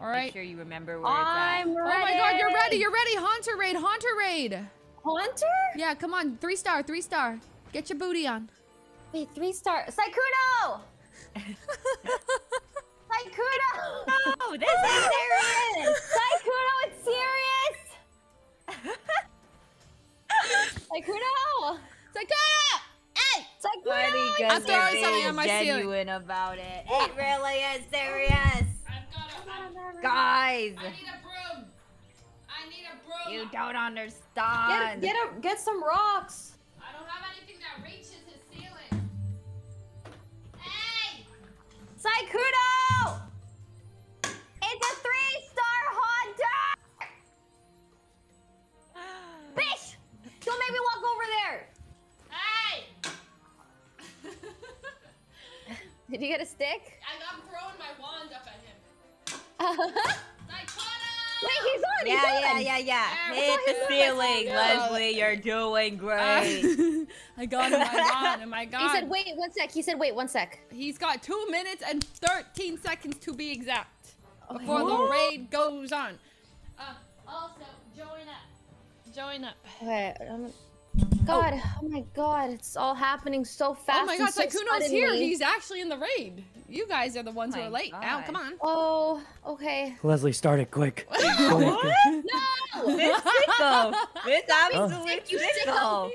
All right. Make sure you remember where it's at. Ready. Oh my god, you're ready. You're ready. Haunter raid. Haunter raid. Haunter? Yeah, come on. 3-star. 3-star. Get your booty on. Wait, 3-star. Sykkuno! Sykkuno! No, this is serious! Sykkuno, it's serious! Sykkuno! Sykkuno! Hey! Sykkuno! I'm throwing something on my ceiling. Genuine about it. It really is serious. I've got a guys! I need a broom! I need a broom! You don't understand. Get some rocks. I don't have anything that reaches his ceiling. Hey! Sykkuno! It's a 3-star Haunter! Bitch! Don't make me walk over there! Hey! Did you get a stick? I got throwing my wand up at him. Sykkuno! Wait, he's on! Yeah. Hit the ceiling, Leslie. You're doing great. I got him. Oh my god. He said, wait, 1 sec. He's got 2 minutes and 13 seconds to be exact before the raid goes on. Also, join up. Okay. God, oh my god, it's all happening so fast. Oh my god, Sykkuno's here. He's actually in the raid. You guys are the ones who are late now. Come on. Oh, okay. Leslie, start it quick. What? No! This sicko. This absolute sicko.